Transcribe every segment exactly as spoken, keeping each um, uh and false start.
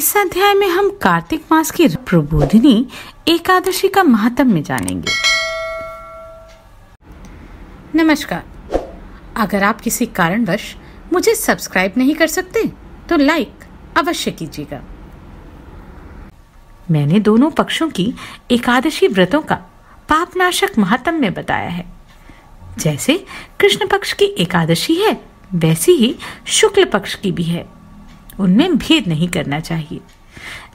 इस अध्याय में हम कार्तिक मास की प्रबोधिनी एकादशी का महात्म्य जानेंगे। नमस्कार। अगर आप किसी कारणवश मुझे सब्सक्राइब नहीं कर सकते तो लाइक अवश्य कीजिएगा। मैंने दोनों पक्षों की एकादशी व्रतों का पापनाशक महात्म्य बताया है। जैसे कृष्ण पक्ष की एकादशी है वैसी ही शुक्ल पक्ष की भी है, उनमें भेद नहीं करना चाहिए।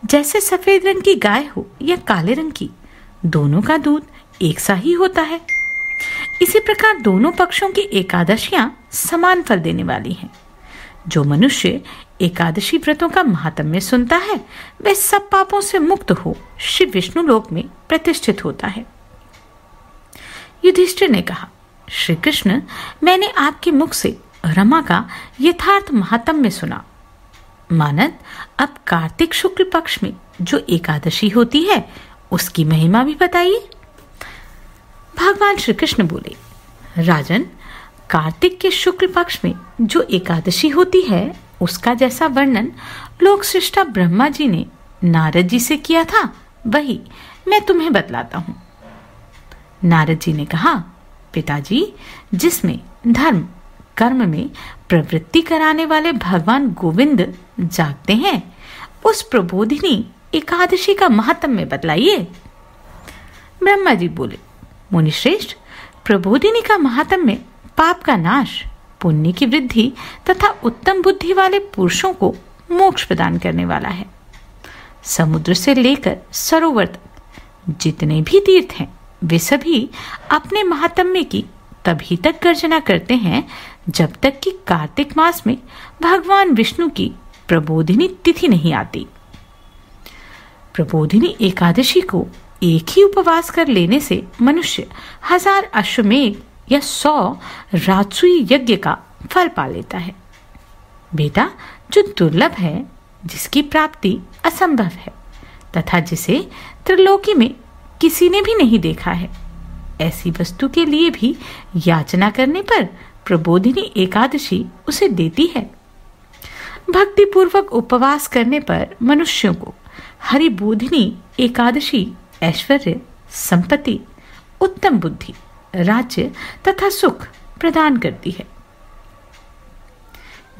जैसे सफेद रंग की गाय हो या काले रंग की, दोनों का दूध एक सा ही होता है। इसी प्रकार दोनों पक्षों की एकादशियां समान फल देने वाली हैं। जो मनुष्य एकादशी व्रतों का महात्म्य सुनता है वह सब पापों से मुक्त हो श्री विष्णु लोक में प्रतिष्ठित होता है। युधिष्ठिर ने कहा, श्री कृष्ण, मैंने आपके मुख से रमा का यथार्थ महात्म्य सुना। मानद, अब कार्तिक शुक्ल पक्ष में जो एकादशी होती है उसकी महिमा भी बताइए। भगवान श्री कृष्ण बोले, राजन, कार्तिक के शुक्ल पक्ष में जो एकादशी होती है उसका जैसा वर्णन लोक सृष्टा ब्रह्मा जी ने नारद जी से किया था, वही मैं तुम्हें बतलाता हूँ। नारद जी ने कहा, पिताजी, जिसमें धर्म कर्म में प्रवृत्ति कराने वाले भगवान गोविंद जागते हैं उस प्रबोधिनी एकादशी का महात्म्य बतलाइए। ब्रह्मा जी बोले, मुनिश्रेष्ठ, प्रबोधिनी का महात्म्य पाप का नाश, पुण्य की वृद्धि तथा उत्तम बुद्धि वाले पुरुषों को मोक्ष प्रदान करने वाला है। समुद्र से लेकर सरोवर तक जितने भी तीर्थ हैं वे सभी अपने महात्म्य की तभी तक गर्जना करते हैं जब तक कि कार्तिक मास में भगवान विष्णु की प्रबोधिनी तिथि नहीं आती। प्रबोधिनी एकादशी को एक ही उपवास कर लेने से मनुष्य हजार अश्वमेध या सौ राजसूय यज्ञ का फल पा लेता है। बेटा, जो दुर्लभ है, जिसकी प्राप्ति असंभव है तथा जिसे त्रिलोकी में किसी ने भी नहीं देखा है, ऐसी वस्तु के लिए भी याचना करने पर प्रबोधिनी एकादशी उसे देती है। भक्ति पूर्वक उपवास करने पर मनुष्यों को हरिबोधिनी एकादशी ऐश्वर्य, संपत्ति, उत्तम बुद्धि, राज्य तथा सुख प्रदान करती है।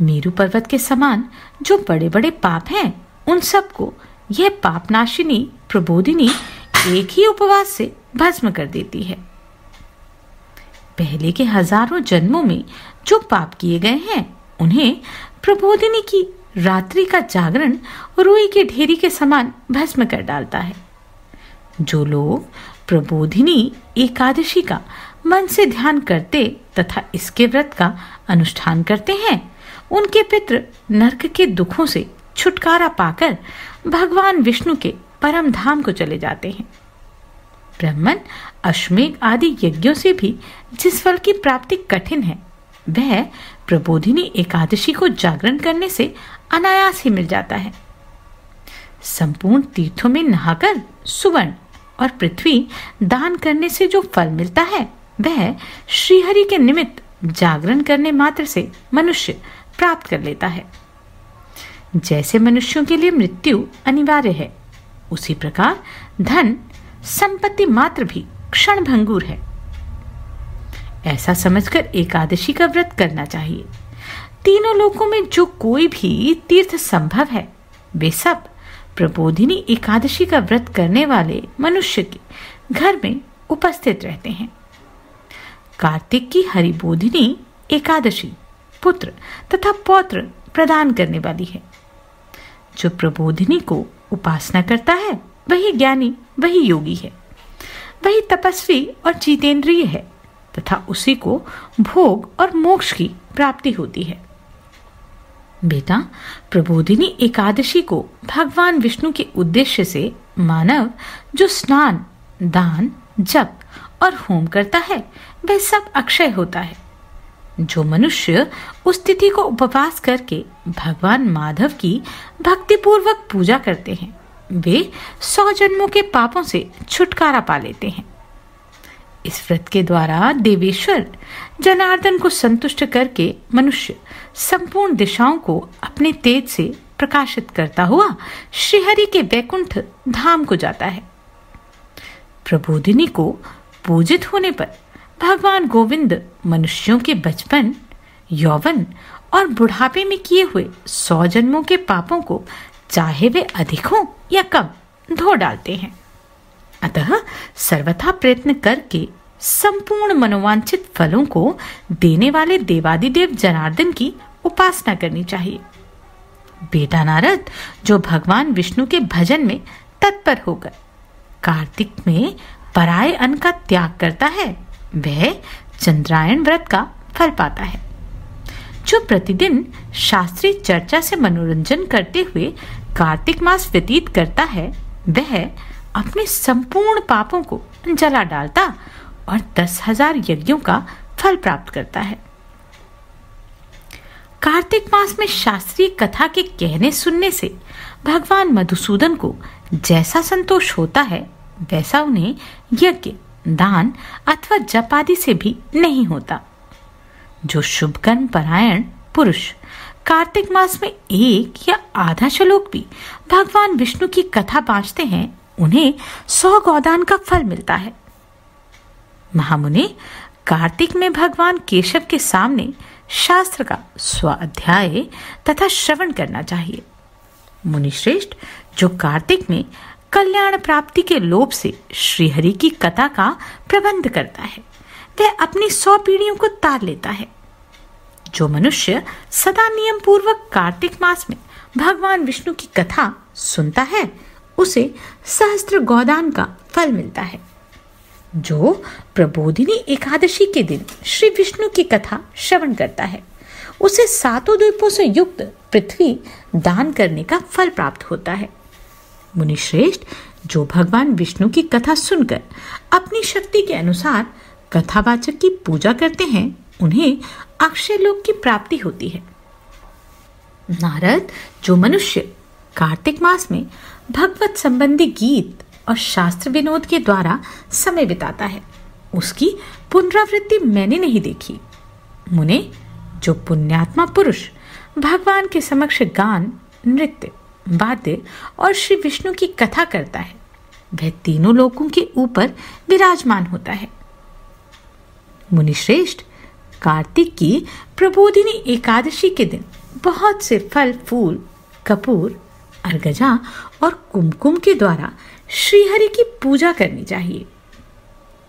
मेरु पर्वत के समान जो बड़े बड़े पाप हैं उन सबको यह पापनाशिनी प्रबोधिनी एक ही उपवास से भस्म कर देती है। पहले के हजारों जन्मों में जो पाप किए गए हैं उन्हें प्रबोधिनी की रात्रि का जागरण रुई के ढेरी के समान भस्म कर डालता है। जो लोग प्रबोधिनी एकादशी का मन से ध्यान करते तथा इसके व्रत का अनुष्ठान करते हैं उनके पितृ नरक के दुखों से छुटकारा पाकर भगवान विष्णु के परम धाम को चले जाते हैं। ब्राह्मण अश्वमेध आदि यज्ञों से भी जिस फल की प्राप्ति कठिन है वह प्रबोधिनी एकादशी को जागरण करने से अनायास ही मिल जाता है। संपूर्ण तीर्थों में नहाकर सुवर्ण और पृथ्वी दान करने से जो फल मिलता है वह श्रीहरि के निमित्त जागरण करने मात्र से मनुष्य प्राप्त कर लेता है। जैसे मनुष्यों के लिए मृत्यु अनिवार्य है उसी प्रकार धन संपत्ति मात्र भी क्षण भंगुर है। ऐसा समझकर एकादशी का व्रत करना चाहिए। तीनों लोकों में जो कोई भी तीर्थ संभव है वे सब प्रबोधिनी एकादशी का व्रत करने वाले मनुष्य के घर में उपस्थित रहते हैं। कार्तिक की हरिबोधिनी एकादशी पुत्र तथा पौत्र प्रदान करने वाली है। जो प्रबोधिनी को उपासना करता है वही ज्ञानी, वही योगी है, वही तपस्वी और जितेंद्रिय है तथा उसी को भोग और मोक्ष की प्राप्ति होती है। बेटा, प्रबोधिनी एकादशी को भगवान विष्णु के उद्देश्य से मानव जो स्नान, दान, जप और होम करता है वह सब अक्षय होता है। जो मनुष्य उस तिथि को उपवास करके भगवान माधव की भक्तिपूर्वक पूजा करते हैं वे सौ जन्मों के पापों से छुटकारा पा लेते हैं। इस व्रत के द्वारा देवेश्वर जनार्दन को संतुष्ट करके मनुष्य संपूर्ण दिशाओं को अपने तेज से प्रकाशित करता हुआ श्रीहरि के वैकुंठ धाम को जाता है। प्रबोधिनी को पूजित होने पर भगवान गोविंद मनुष्यों के बचपन, यौवन और बुढ़ापे में किए हुए सौ जन्मों के पापों को चाहे वे अधिक हों या कम धो डालते हैं। अतः सर्वथा प्रयत्न करके संपूर्ण मनोवांछित फलों को देने वाले देवादिदेव जनार्दन की उपासना करनी चाहिए। बेटा नारद, जो भगवान विष्णु के भजन में तत्पर होकर कार्तिक में पराये अन्न का त्याग करता है, वह चंद्रायन व्रत का फल पाता है। जो प्रतिदिन शास्त्रीय चर्चा से मनोरंजन करते हुए कार्तिक मास व्यतीत करता है, वह अपने संपूर्ण पापों को जला डालता और दस हजार यज्ञों का फल प्राप्त करता है। कार्तिक मास में शास्त्रीय कथा के कहने सुनने से भगवान मधुसूदन को जैसा संतोष होता है, वैसा उन्हें यज्ञ, दान अथवा जप आदि से भी नहीं होता। जो शुभ कर्म परायण पुरुष कार्तिक मास में एक या आधा श्लोक भी भगवान विष्णु की कथा बांचते हैं, उन्हें सौ गौदान का फल मिलता है। महामुनि, कार्तिक में भगवान केशव के सामने शास्त्र का स्वाध्याय तथा श्रवण करना चाहिए। मुनिश्रेष्ठ, जो कार्तिक में कल्याण प्राप्ति के लोभ से श्रीहरि की कथा का प्रबंध करता है, वह अपनी सौ पीढ़ियों को तार लेता है। जो मनुष्य सदा नियम पूर्वक कार्तिक मास में भगवान विष्णु की कथा सुनता है, उसे सहस्त्र गौदान का फल मिलता है। जो प्रबोधिनी एकादशी के दिन श्री विष्णु की कथा श्रवण करता है, उसे सातों द्वीपों से युक्त पृथ्वी दान करने का फल प्राप्त होता है। मुनिश्रेष्ठ, जो भगवान विष्णु की कथा सुनकर अपनी शक्ति के अनुसार कथावाचक की पूजा करते हैं, उन्हें अक्षय लोक की प्राप्ति होती है। नारद, जो मनुष्य कार्तिक मास में भगवत संबंधी गीत और शास्त्र विनोद के द्वारा समय बिताता है, उसकी पुनरावृत्ति मैंने नहीं देखी। मुने, जो पुण्यात्मा पुरुष भगवान के समक्ष गान, नृत्य, वाद्य और श्री विष्णु की कथा करता है, वह तीनों लोकों के ऊपर विराजमान होता है। मुनिश्रेष्ठ, कार्तिक की प्रबोधिनी एकादशी के दिन बहुत से फल, फूल, कपूर, अर्गजा और कुमकुम के द्वारा श्रीहरि की पूजा करनी चाहिए।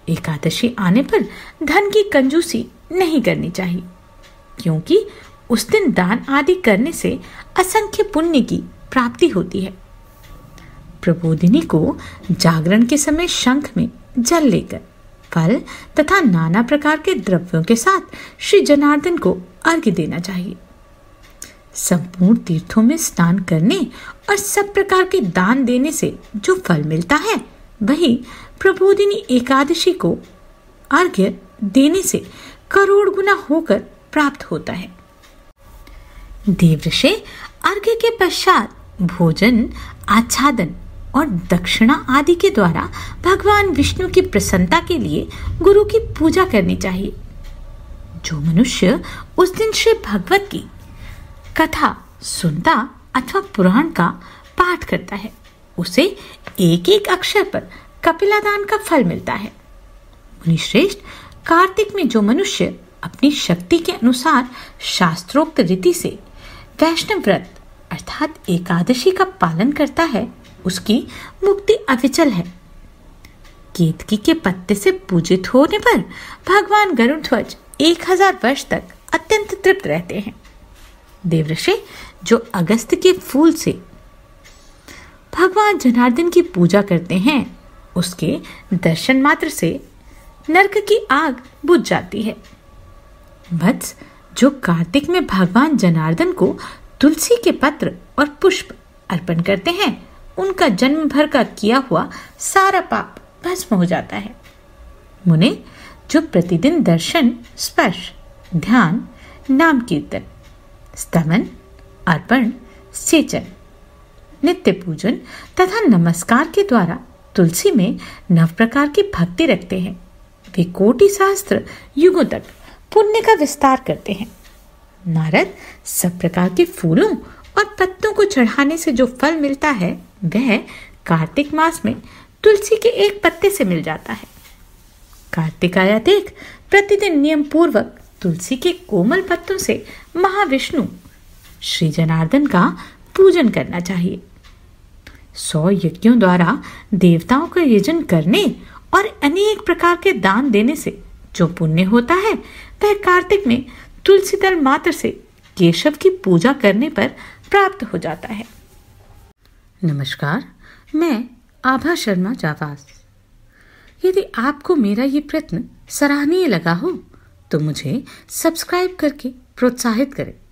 एकादशी आने पर धन की कंजूसी नहीं करनी चाहिए, क्योंकि उस दिन दान आदि करने से असंख्य पुण्य की प्राप्ति होती है। प्रबोधिनी को जागरण के समय शंख में जल लेकर फल तथा नाना प्रकार के द्रव्यों के साथ श्री जनार्दन को अर्घ्य देना चाहिए। संपूर्ण तीर्थों में स्नान करने और सब प्रकार के दान देने से जो फल मिलता है, वही प्रबोधिनी एकादशी को अर्घ्य देने से करोड़ गुना होकर प्राप्त होता है। देवऋषि, अर्घ्य के पश्चात भोजन, आच्छादन और दक्षिणा आदि के द्वारा भगवान विष्णु की प्रसन्नता के लिए गुरु की पूजा करनी चाहिए। जो मनुष्य उस दिन श्री भगवत की कथा सुनता अथवा पुराण का पाठ करता है, उसे एक एक अक्षर पर कपिलादान का फल मिलता है। मुनिश्रेष्ठ, कार्तिक में जो मनुष्य अपनी शक्ति के अनुसार शास्त्रोक्त रीति से वैष्णव व्रत अर्थात एकादशी का पालन करता है, उसकी मुक्ति अविचल है। केतकी के पत्ते से पूजित होने पर भगवान गरुड़ ध्वज एक हजार वर्ष तक अत्यंत तृप्त रहते हैं। देवऋषि, जो अगस्त के फूल से भगवान जनार्दन की पूजा करते हैं, उसके दर्शन मात्र से नरक की आग बुझ जाती है। वत्स, जो कार्तिक में भगवान जनार्दन को तुलसी के पत्र और पुष्प अर्पण करते हैं, उनका जन्म भर का किया हुआ सारा पाप भस्म हो जाता है। मुने, जो प्रतिदिन दर्शन, स्पर्श, ध्यान, नाम कीर्तन, स्तमन, अर्पण, सेचन, नित्य पूजन तथा नमस्कार के द्वारा तुलसी में नव प्रकार की भक्ति रखते हैं, वे कोटि सहस्त्र युगों तक पुण्य का विस्तार करते हैं। नारद, सब प्रकार के फूलों और पत्तों को चढ़ाने से जो फल मिलता है वह कार्तिक मास में तुलसी के एक पत्ते से मिल जाता है। कार्तिकाया देख प्रतिदिन नियम पूर्वक तुलसी के कोमल पत्तों से महाविष्णु श्री जनार्दन का पूजन करना चाहिए। सौ यज्ञों द्वारा देवताओं का यजन करने और अनेक प्रकार के दान देने से जो पुण्य होता है वह कार्तिक में तुलसी दल मात्र से केशव की पूजा करने पर प्राप्त हो जाता है। नमस्कार, मैं आभा शर्मा जावास। यदि आपको मेरा ये प्रयत्न सराहनीय लगा हो तो मुझे सब्सक्राइब करके प्रोत्साहित करें।